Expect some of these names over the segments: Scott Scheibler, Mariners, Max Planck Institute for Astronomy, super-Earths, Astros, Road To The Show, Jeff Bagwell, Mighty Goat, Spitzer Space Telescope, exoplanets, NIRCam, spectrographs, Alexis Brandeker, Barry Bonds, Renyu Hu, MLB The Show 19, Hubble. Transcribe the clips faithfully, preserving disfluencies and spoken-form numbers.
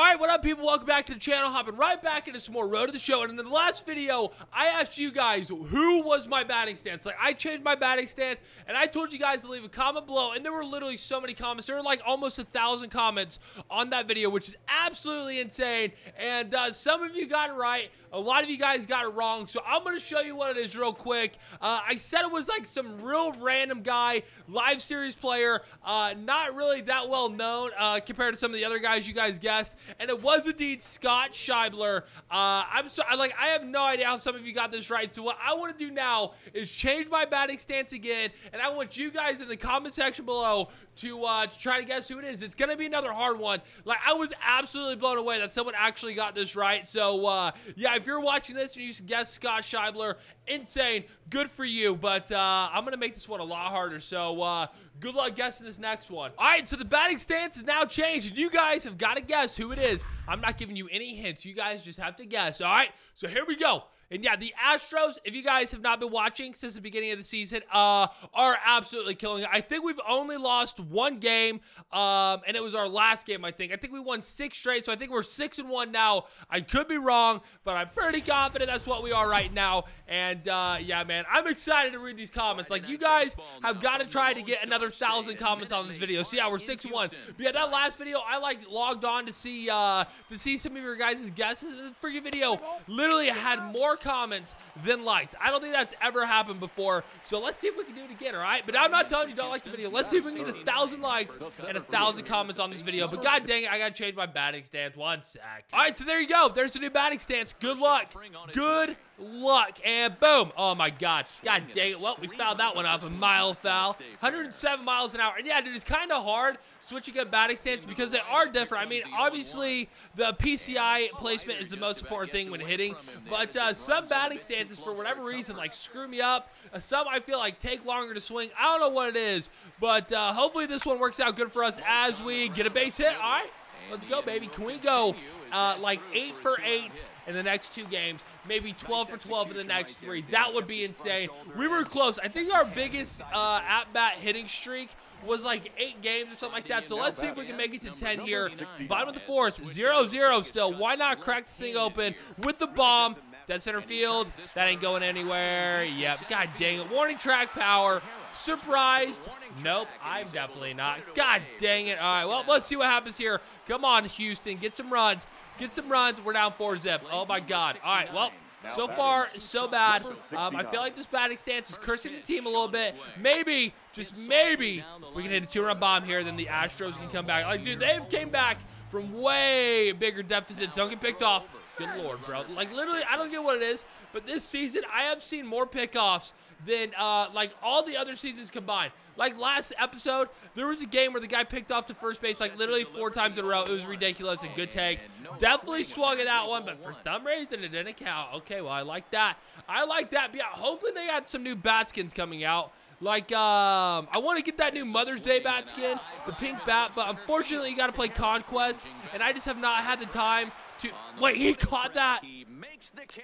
All right, what up, people? Welcome back to the channel. Hopping right back into some more Road to the Show. And in the last video, I asked you guys who was my batting stance. Like, I changed my batting stance, and I told you guys to leave a comment below, and there were literally so many comments. There were, like, almost a thousand comments on that video, which is absolutely insane. And uh, some of you got it right. A lot of you guys got it wrong, so I'm going to show you what it is real quick. Uh, I said it was, like, some real random guy, live series player, uh, not really that well known uh, compared to some of the other guys you guys guessed. And it was indeed Scott Scheibler. Uh, I'm so I, like I have no idea how some of you got this right. So what I want to do now is change my batting stance again, and I want you guys in the comment section below to uh, to try to guess who it is. It's gonna be another hard one. Like, I was absolutely blown away that someone actually got this right. So uh, yeah, if you're watching this and you guessed Scott Scheibler, insane, good for you. But uh, I'm gonna make this one a lot harder. So. Uh, Good luck guessing this next one. All right, so the batting stance is now changed, and you guys have got to guess who it is. I'm not giving you any hints. You guys just have to guess, all right? So here we go. And yeah, the Astros, if you guys have not been watching since the beginning of the season, uh, are absolutely killing it. I think we've only lost one game, um, and it was our last game, I think. I think we won six straight, so I think we're six and one now. I could be wrong, but I'm pretty confident that's what we are right now. And uh, yeah, man, I'm excited to read these comments. Like, you guys have got to try to get another thousand comments on this video. So yeah, we're six and one. But yeah, that last video, I like logged on to see uh, to see some of your guys' guesses. The freaking video literally had more comments than likes. I don't think that's ever happened before, so let's see if we can do it again. All right, but I'm not telling you don't like the video. Let's see if we can get a thousand likes and a thousand comments on this video. But god dang it, I gotta change my batting stance. One sec. All right, so there you go. There's the new batting stance. Good luck. Good luck. And boom. Oh my god, god dang it. Well, we fouled that one up. A mile foul. one hundred seven miles an hour. And yeah, dude, it's kind of hard switching up batting stance because they are different. I mean, obviously the P C I placement is the most important thing when hitting, but uh some batting stances, for whatever reason, like, screw me up. Some I feel like take longer to swing. I don't know what it is, but uh, hopefully this one works out good for us as we get a base hit. All right, let's go, baby. Can we go uh, like eight for eight in the next two games? Maybe twelve for twelve in the next three. That would be insane. We were close. I think our biggest uh, at-bat hitting streak was like eight games or something like that. So let's see if we can make it to ten here. It's bottom of the fourth, zero zero still. Why not crack this thing open with the bomb? Dead center field. That ain't going anywhere. Yep. God dang it. Warning track power. Surprised? Nope. I'm definitely not. God dang it. All right. Well, let's see what happens here. Come on, Houston. Get some runs. Get some runs. We're down four zip. Oh, my God. All right. Well, so far, so bad. Um, I feel like this batting stance is cursing the team a little bit. Maybe, just maybe, we can hit a two-run bomb here. Then the Astros can come back. Like, dude, they've came back from way bigger deficits. Don't get picked off. Good Lord, bro. Like, literally, I don't get what it is, but this season I have seen more pickoffs than, uh, like, all the other seasons combined. Like, last episode, there was a game where the guy picked off to first base, like, literally four times in a row. It was ridiculous and good take. Definitely swung at that one, but for some reason, it didn't count. Okay, well, I like that. I like that. Yeah, hopefully they got some new bat skins coming out. Like, um, I want to get that new Mother's Day bat skin, the pink bat, but unfortunately, you got to play Conquest, and I just have not had the time to... Wait, he caught that? He makes the catch.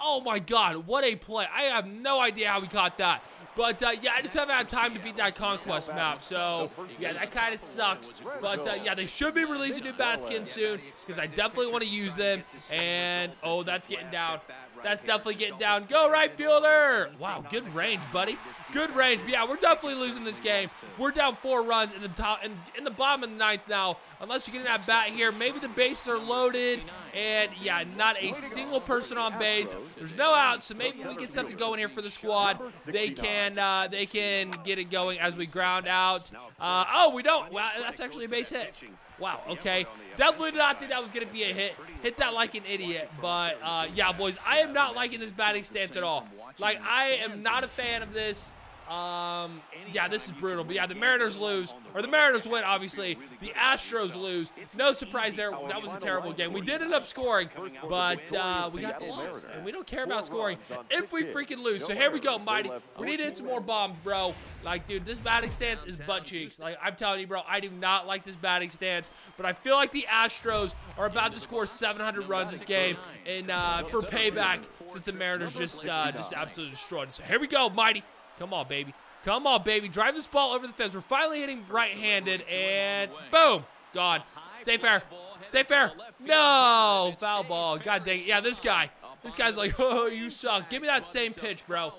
Oh, my God. What a play. I have no idea how he caught that. But, uh, yeah, I just haven't had time to beat that Conquest map. So, yeah, that kind of sucks. But, uh, yeah, they should be releasing new bat skins soon because I definitely want to use them. And, oh, that's getting down. That's definitely getting down. Go, right fielder. Wow, good range, buddy. Good range. But, yeah, we're definitely losing this game. We're down four runs in the top and in, in the bottom of the ninth now. Unless you get that bat here. Maybe the bases are loaded. And, yeah, not a single person on base. There's no outs, so maybe if we get something going here for the squad, they can uh, they can get it going as we ground out. Uh, oh, we don't. Wow, that's actually a base hit. Wow, okay. Definitely did not think that was going to be a hit. Hit that like an idiot. But, uh, yeah, boys, I am not liking this batting stance at all. Like, I am not a fan of this. Um, yeah, this is brutal. But, yeah, the Mariners lose. Or the Mariners win, obviously. The Astros lose. No surprise there. That was a terrible game. We did end up scoring, but uh, we got the loss. And we don't care about scoring if we freaking lose. So, here we go, Mighty. We need to hit some more bombs, bro. Like, dude, this batting stance is butt cheeks. Like, I'm telling you, bro, I do not like this batting stance. But I feel like the Astros are about to score seven hundred runs this game and uh, for payback since the Mariners just, uh, just absolutely destroyed. So, here we go, Mighty. Come on, baby. Come on, baby. Drive this ball over the fence. We're finally hitting right-handed, and boom. Gone. Stay fair. Stay fair. No, foul ball. God dang it. Yeah, this guy. This guy's like, oh, you suck. Give me that same pitch, bro.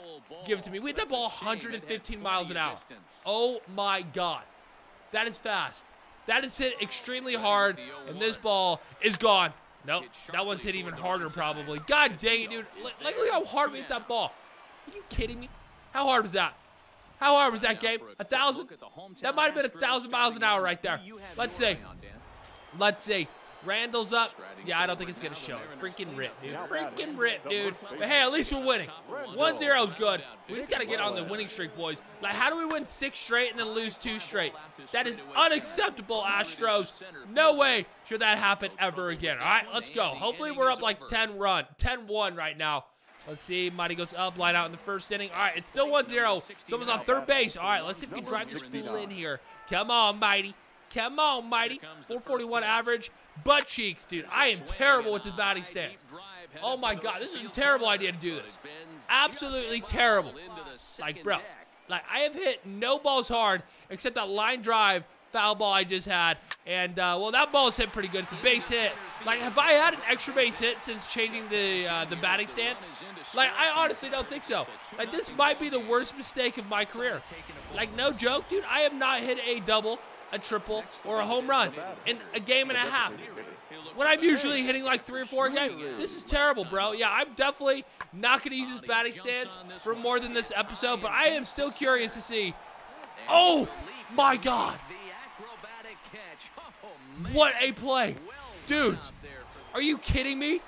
Give it to me. We hit that ball one hundred fifteen miles an hour. Oh, my God. That is fast. That is hit extremely hard, and this ball is gone. Nope, that one's hit even harder probably. God dang it, dude. Like, look how hard we hit that ball. Are you kidding me? How hard was that? How hard was that game? A thousand? That might have been a thousand miles an hour right there. Let's see. Let's see. Randall's up. Yeah, I don't think it's going to show. Freaking rip, dude. Freaking rip, dude. But, hey, at least we're winning. one zero is good. We just got to get on the winning streak, boys. Like, how do we win six straight and then lose two straight? That is unacceptable, Astros. No way should that happen ever again. All right, let's go. Hopefully we're up like ten run, ten one right now. Let's see. Mighty goes up, line out in the first inning. All right, it's still one zero. Someone's on third base. All right, let's see if we can drive this fool in here. Come on, Mighty. Come on, Mighty. four forty-one average. Butt cheeks, dude. I am terrible with the batting stance. Oh, my God. This is a terrible idea to do this. Absolutely terrible. Like, bro. Like, I have hit no balls hard except that line drive foul ball I just had. And, uh, well, that ball's hit pretty good. It's a base hit. Like, have I had an extra base hit since changing the uh, the batting stance? Like, I honestly don't think so. Like, this might be the worst mistake of my career. Like, no joke, dude. I have not hit a double, a triple, or a home run in a game and a half when I'm usually hitting like three or four a game. This is terrible, bro. Yeah, I'm definitely not going to use this batting stance for more than this episode, but I am still curious to see. Oh, my God. What a play. Dudes, are you kidding me?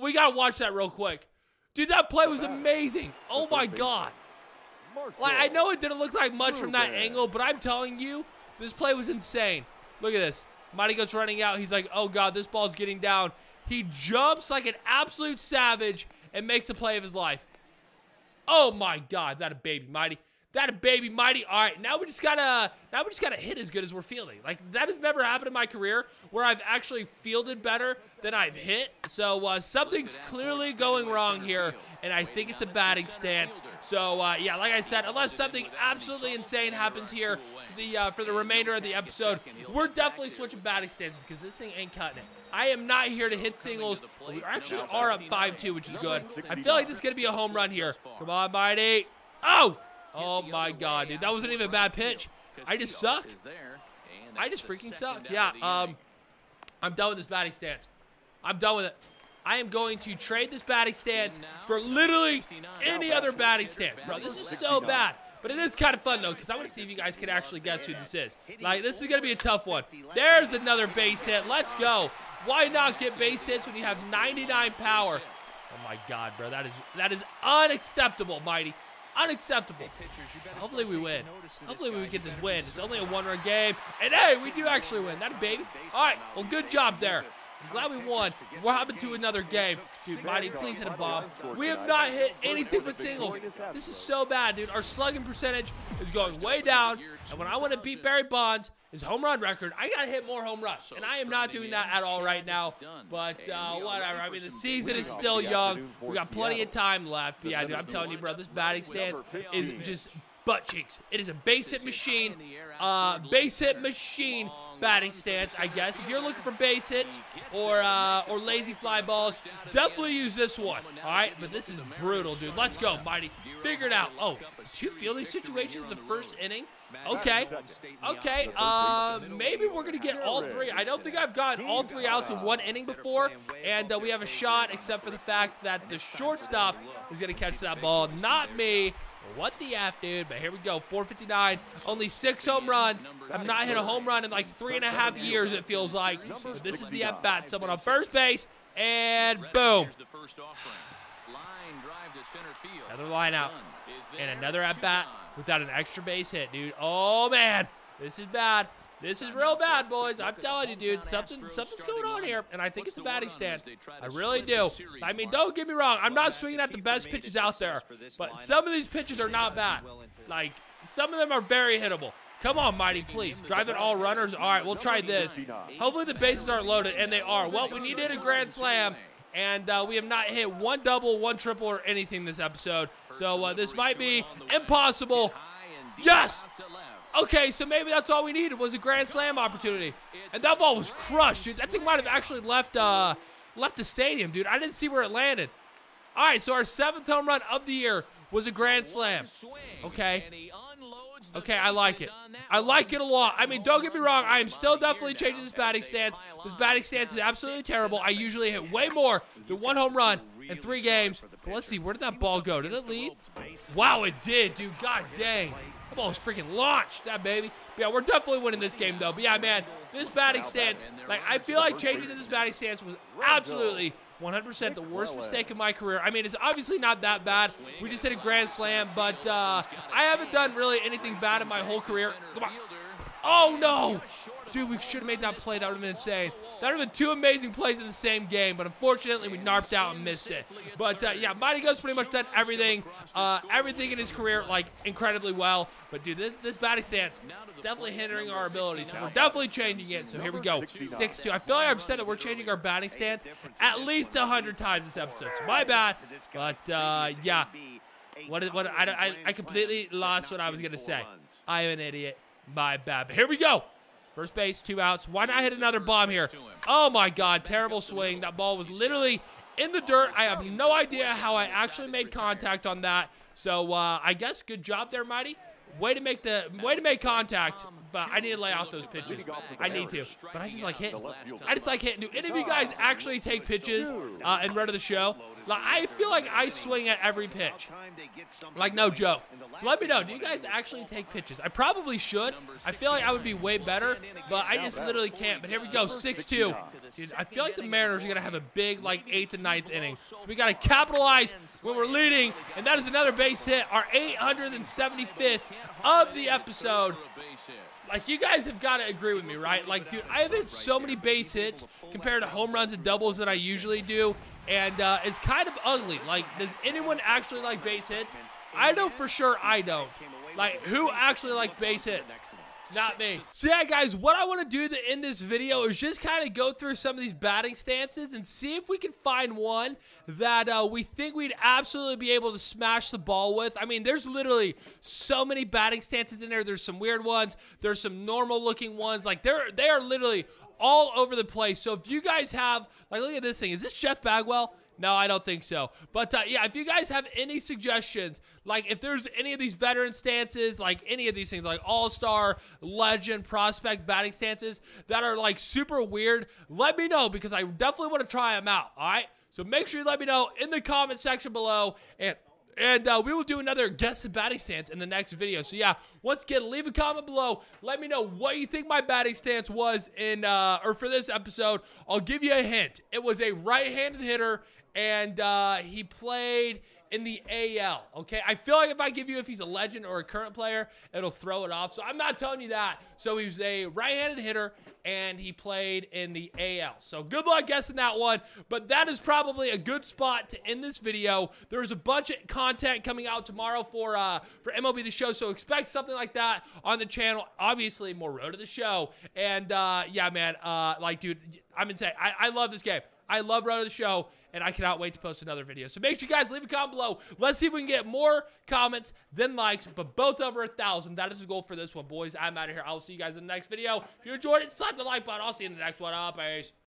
We got to watch that real quick. Dude, that play was amazing. Oh, my God. Like, I know it didn't look like much from that angle, but I'm telling you, this play was insane. Look at this. Mighty goes running out. He's like, oh, God, this ball's getting down. He jumps like an absolute savage and makes the play of his life. Oh, my God. That a baby, Mighty. That a baby, Mighty. All right, now we just got to now we just gotta hit as good as we're fielding. Like, that has never happened in my career where I've actually fielded better than I've hit. So, uh, something's clearly going wrong here, and I think it's a batting stance. So, uh, yeah, like I said, unless something absolutely insane happens here for the, uh, for the remainder of the episode, we're definitely switching batting stance because this thing ain't cutting it. I am not here to hit singles. We actually are up five two, which is good. I feel like this is going to be a home run here. Come on, Mighty. Oh! Oh, my God, dude. That wasn't even a bad pitch. I just suck. I just freaking suck. Yeah, um, I'm done with this batting stance. I'm done with it. I am going to trade this batting stance for literally any other batting stance. Bro, this is so bad. But it is kind of fun, though, because I want to see if you guys can actually guess who this is. Like, this is going to be a tough one. There's another base hit. Let's go. Why not get base hits when you have ninety-nine power? Oh, my God, bro. That is, that is unacceptable, Mighty. Unacceptable. Hopefully we win. Hopefully we get this win. It's only a one-run game. And, hey, we do actually win. That a baby. All right. Well, good job there. I'm glad we won. We're hopping to another game. Dude, Mighty, please hit a bomb. We have not hit anything but singles. This is so bad, dude. Our slugging percentage is going way down. And when I want to beat Barry Bonds, his home run record, I got to hit more home runs. And I am not doing that at all right now. But uh, whatever. I mean, the season is still young. We got plenty of time left. But yeah, dude, I'm telling you, bro, this batting stance is just butt cheeks. It is a base hit machine. Uh, base hit machine. Batting stance, I guess. If you're looking for base hits or uh, or lazy fly balls, definitely use this one. All right, but this is brutal, dude. Let's go, Mighty. Figure it out. Oh, two fielding situations in the first inning? Okay. Okay. Uh, maybe we're going to get all three. I don't think I've gotten all three outs in one inning before, and uh, we have a shot except for the fact that the shortstop is going to catch that ball. Not me. What the F, dude? But here we go. four fifty-nine. Only six home runs. I've not hit a home run in like three and a half years, it feels like. But this is the at-bat. Someone on first base. And boom. Another line out. And another at-bat without an extra base hit, dude. Oh, man. This is bad. This is real bad, boys. I'm telling you, dude. Something, something's going on here, and I think it's a batting stance. I really do. I mean, don't get me wrong. I'm not swinging at the best pitches out there, but some of these pitches are not bad. Like, some of them are very hittable. Come on, Mighty, please. Drive it all runners. All right, we'll try this. Hopefully the bases aren't loaded, and they are. Well, we needed a grand slam, and uh, we have not hit one double, one triple, or anything this episode. So uh, this might be impossible. Yes! Okay, so maybe that's all we needed was a grand slam opportunity. And that ball was crushed, dude. That thing might have actually left uh, left the stadium, dude. I didn't see where it landed. All right, so our seventh home run of the year was a grand slam. Okay. Okay, I like it. I like it a lot. I mean, don't get me wrong. I am still definitely changing this batting stance. This batting stance is absolutely terrible. I usually hit way more than one home run in three games. But let's see. Where did that ball go? Did it leave? Wow, it did, dude. God dang. That ball was freaking launched, that baby. But yeah, we're definitely winning this game, though. But yeah, man, this batting stance, like, I feel like changing to this batting stance was absolutely one hundred percent the worst mistake of my career. I mean, it's obviously not that bad. We just hit a grand slam, but uh, I haven't done really anything bad in my whole career. Come on. Oh, no. Dude, we should have made that play. That would have been insane. That would have been two amazing plays in the same game, but unfortunately, we narped out and missed it. But, uh, yeah, Mighty Gun's pretty much done everything, uh, everything in his career, like, incredibly well. But, dude, this, this batting stance is definitely hindering our ability, so we're definitely changing it. So, here we go, six two. I feel like I've said that we're changing our batting stance at least one hundred times this episode, so my bad. But, uh, yeah, what, what, I, I, I completely lost what I was going to say. I am an idiot. My bad. But here we go. First base, two outs. Why not hit another bomb here? Oh, my God. Terrible swing. That ball was literally in the dirt. I have no idea how I actually made contact on that. So, uh, I guess good job there, Mighty. Way to make the way to make contact, but I need to lay out those pitches. I need to, but I just like hitting. I just like hitting. Do any of you guys actually take pitches uh, in Road to the Show? Like, I feel like I swing at every pitch. Like, no joke. So let me know. Do you guys actually take pitches? I probably should. I feel like I would be way better, but I just literally can't. But here we go, six two. Dude, I feel like the Mariners are going to have a big, like, eighth and ninth inning. So we got to capitalize when we're leading, and that is another base hit, our eight hundred seventy-fifth of the episode. Like, you guys have got to agree with me, right? Like, dude, I have hit so many base hits compared to home runs and doubles that I usually do. And uh, it's kind of ugly. Like, does anyone actually like base hits? I know for sure I don't. Like, who actually likes base hits? Not me. So yeah, guys, what I want to do in this video is just kind of go through some of these batting stances and see if we can find one that uh, we think we'd absolutely be able to smash the ball with. I mean, there's literally so many batting stances in there. There's some weird ones. There's some normal-looking ones. Like, they're, they are literally all over the place. So if you guys have, like, look at this thing. Is this Jeff Bagwell? No, I don't think so. But, uh, yeah, if you guys have any suggestions, like if there's any of these veteran stances, like any of these things, like all-star, legend, prospect, batting stances that are, like, super weird, let me know because I definitely want to try them out, all right? So make sure you let me know in the comment section below, and And uh, we will do another guess the batting stance in the next video. So, yeah, once again, leave a comment below. Let me know what you think my batting stance was in, uh, or for this episode. I'll give you a hint. It was a right-handed hitter, and uh, he played in the A L, okay? I feel like if I give you if he's a legend or a current player, it'll throw it off. So, I'm not telling you that. So, he was a right-handed hitter, and he played in the A L. So, good luck guessing that one. But that is probably a good spot to end this video. There's a bunch of content coming out tomorrow for uh, for M L B The Show. So, expect something like that on the channel. Obviously, more Road to the Show. And, uh, yeah, man, uh, like, dude, I'm insane. I, I love this game. I love Road to the Show, and I cannot wait to post another video. So make sure you guys leave a comment below. Let's see if we can get more comments than likes, but both over a thousand. That is the goal for this one, boys. I'm out of here. I will see you guys in the next video. If you enjoyed it, slap the like button. I'll see you in the next one. Peace.